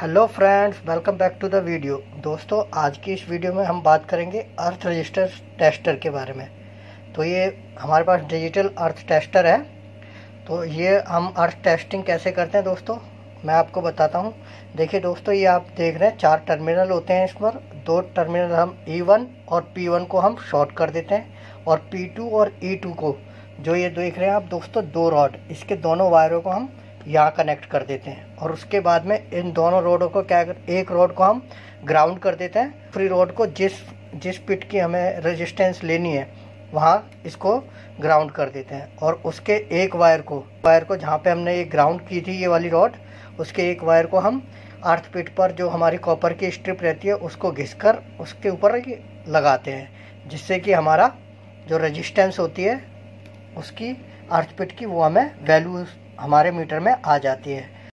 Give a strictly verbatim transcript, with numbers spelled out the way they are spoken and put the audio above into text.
Hello friends, welcome back to the video. दोस्तों, आज की इस वीडियो में हम बात करेंगे अर्थ रजिस्टर टेस्टर के बारे में। तो ये हमारे पास डिजिटल अर्थ टेस्टर है। तो ये हम अर्थ टेस्टिंग कैसे करते हैं दोस्तों, मैं आपको बताता हूँ। देखिए दोस्तों, ये आप देख रहे हैं चार टर्मिनल होते हैं इस पर। दो टर्मिनल हम ई वन और पी वन को हम शॉर्ट कर देते हैं, और पी टू और ई टू को, जो ये देख रहे हैं आप दोस्तों, दो रॉड, इसके दोनों वायरों को हम यहाँ कनेक्ट कर देते हैं। और उसके बाद में इन दोनों रोडों को क्या, एक रोड को हम ग्राउंड कर देते हैं। फ्री रोड को जिस जिस पिट की हमें रेजिस्टेंस लेनी है वहाँ इसको ग्राउंड कर देते हैं। और उसके एक वायर को वायर को जहाँ पे हमने ये ग्राउंड की थी, ये वाली रोड, उसके एक वायर को हम अर्थ पिट पर, जो हमारी कॉपर की स्ट्रिप रहती है, उसको घिसकर उसके ऊपर लगाते हैं, जिससे कि हमारा जो रेजिस्टेंस होती है उसकी अर्थ पिट की, वो हमें वैल्यू हमारे मीटर में आ जाती है।